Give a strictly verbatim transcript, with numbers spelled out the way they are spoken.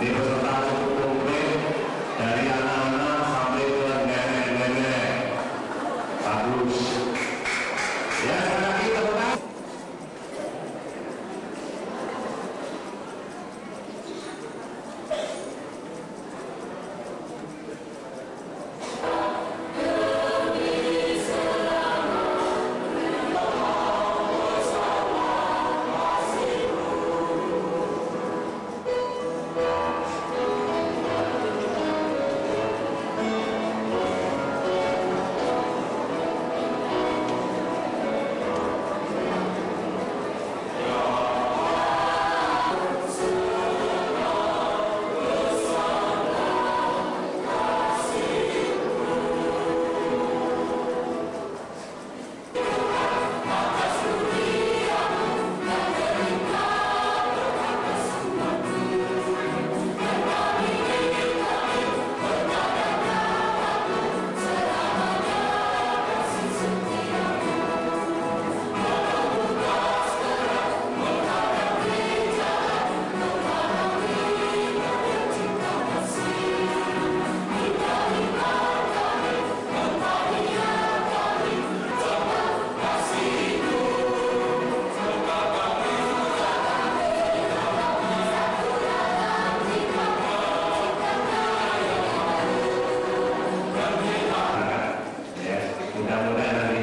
Mudah-mudahan